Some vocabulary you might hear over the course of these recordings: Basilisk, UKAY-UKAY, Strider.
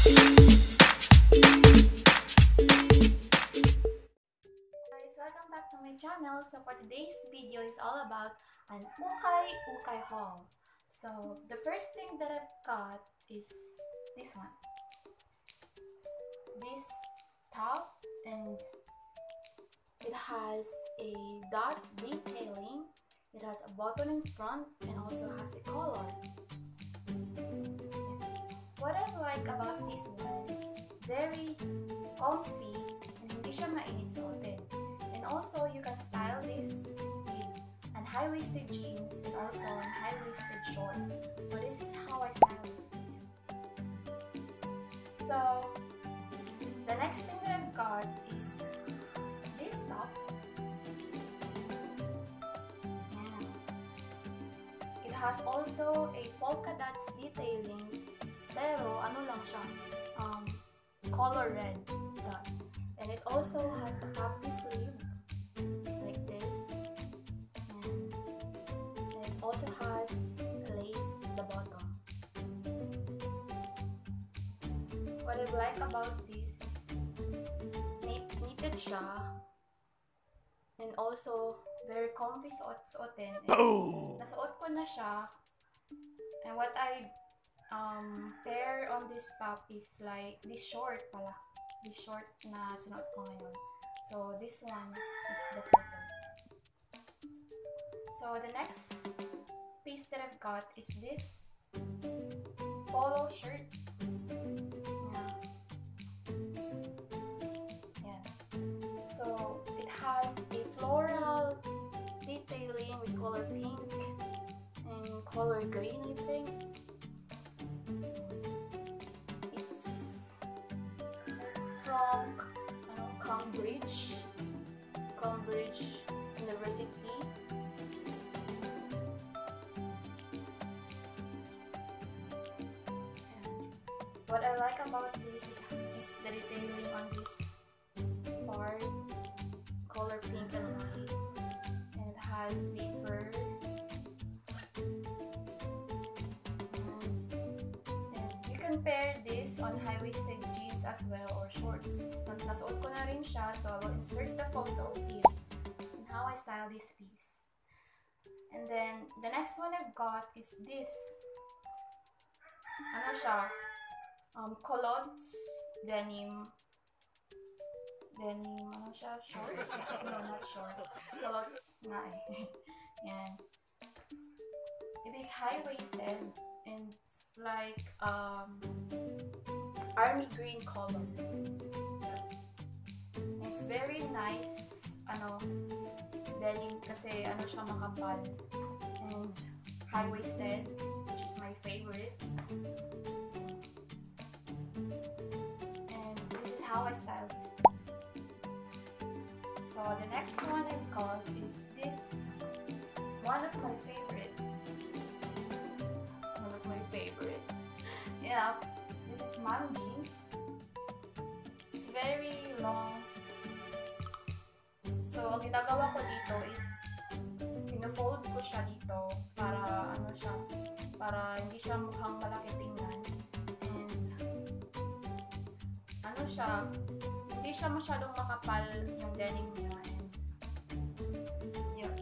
Guys, welcome back to my channel. So for today's video is all about an ukay-ukay haul. So the first thing that I've got is this one, this top, and it has a dot detailing. It has a button in front and also has a collar. What I like about this one is very comfy and hindi siya mainit suotin. And also you can style this with an high-waisted jeans and also an high-waisted short. So this is how I style this piece. So the next thing that I've got is this top. Has also a polka dots detailing, pero ano lang siya, color red dot. And it also has a puffy sleeve like this, and it also has lace at the bottom. What I like about this is knitted siya and also very comfy suotin. Nasuot ko na siya. And what I pair on this top is like this short pala. This short na sinuot ko ngayon. So this one is the photo. So the next piece that I've got is this polo shirt. Yeah. So it has a floral detailing with color pink and color green, I think. It's from Cambridge University. What I like about this is the detailing on this part, color pink and white. Has zipper, and you can pair this on high-waisted jeans as well or shorts. So nasuot ko na rin siya, so I will insert the photo here and how I style this piece. And then the next one I've got is this culottes denim, ano siya? Short? No, not short. Culottes na eh. Yan. It is high-waisted and it's like army green color. It's very nice, denim kasi siya makapal and high-waisted, which is my favorite. And this is how I style this. So the next one I've got is this, one of my favorite. Yeah, this is mom jeans. It's very long. So ang ginagawa ko dito is pinofold ko siya dito para para hindi siya mukhang malaki tingnan. And hindi siya masyadong makapal yung denim niya. Yeah.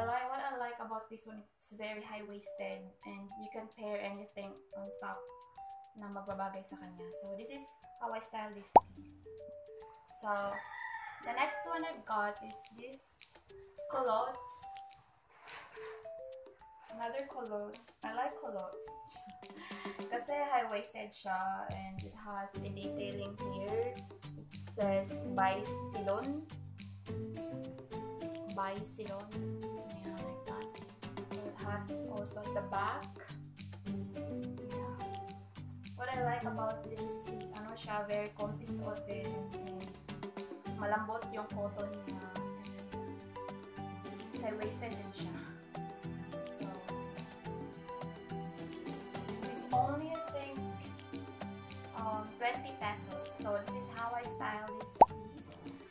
What I like about this one, it's very high-waisted and you can pair anything on top na magbabagay sa kanya. So this is how I style this piece. So the next one I've got is this culottes. Another culottes. I like culottes. Kasi high-waisted siya and it has a detailing here. Says By Silon, yeah, like that. It has also the back. Yeah. What I like about this is siya very comfy suotin and malambot yung cotton niya. High-waisted din siya. So it's only a 20 pesos. So this is how I style this piece.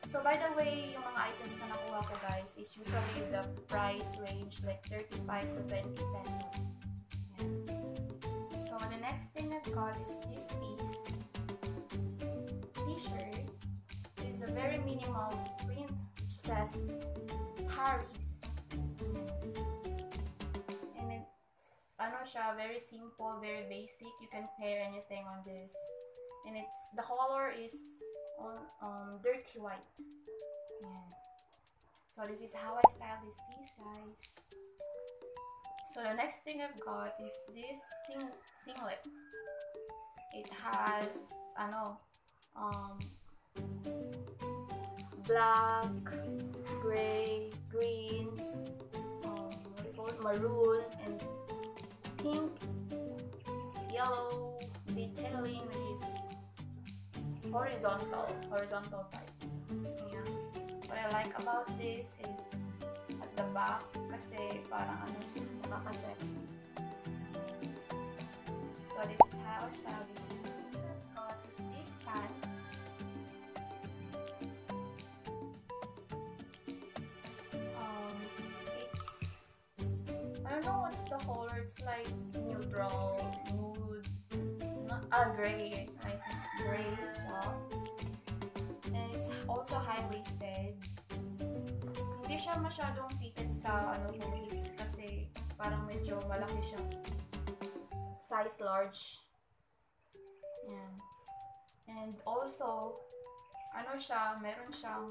So by the way, yung mga items na nakuha ko guys is usually the price range like 35 to 20 pesos. Yeah. So the next next thing I've got is this piece t-shirt. It is a very minimal print which says Paris, and it's very simple, very basic. You can pair anything on this, and it's the color is on dirty white. Yeah. So this is how I style this piece, guys. So the next thing I've got is this singlet. It has black, gray, green, maroon, and pink, yellow detailing, which is horizontal type. Yeah. What I like about this is the back kasi parang siya, makaka-sexy. So this is how I style this. Got these pants. It's, I don't know what's the color, it's like neutral, nude, not gray, I think gray soft. And it's also high-waisted. Hindi siya masyadong fitted sa hips kasi parang medyo malaki siya. Size large. Yan. And also, meron siyang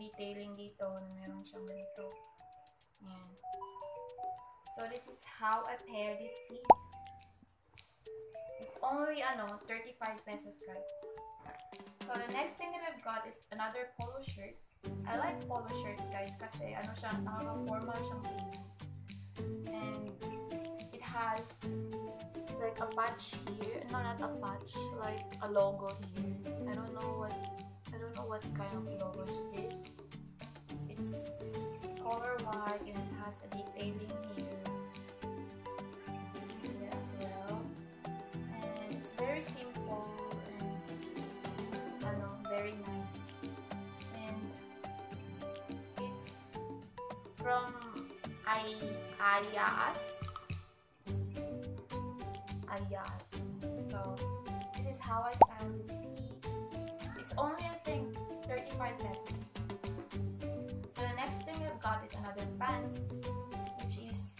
detailing dito, meron siyang dito. Yan. So this is how I pair this piece. It's only 35 pesos, guys. So the next thing that I've got is another polo shirt. I like polo shirt, guys, kasi formal siyang thing. And it has like a patch here, like a logo here. I don't know what kind of logo is this. It's color white and it has a detailing here as well. And it's very simple and very nice. From Ayas. So this is how I style this piece. It's only 35 pesos. So the next thing I've got is another pants, which is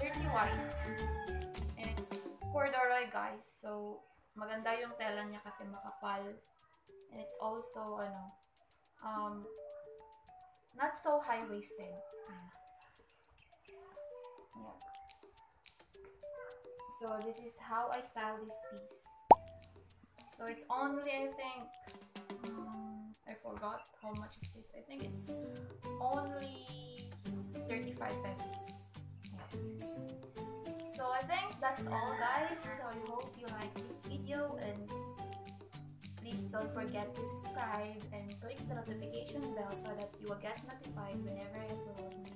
dirty white, and it's corduroy, guys. So maganda yung tela niya kasi makapal, and it's also not so high-waisted. Yeah. So this is how I style this piece. So it's only, I forgot how much is this. I think it's only 35 pesos. Yeah. So I think that's all, guys. So I hope you like this video, and please don't forget to subscribe and click the notification bell so that you will get notified whenever I upload.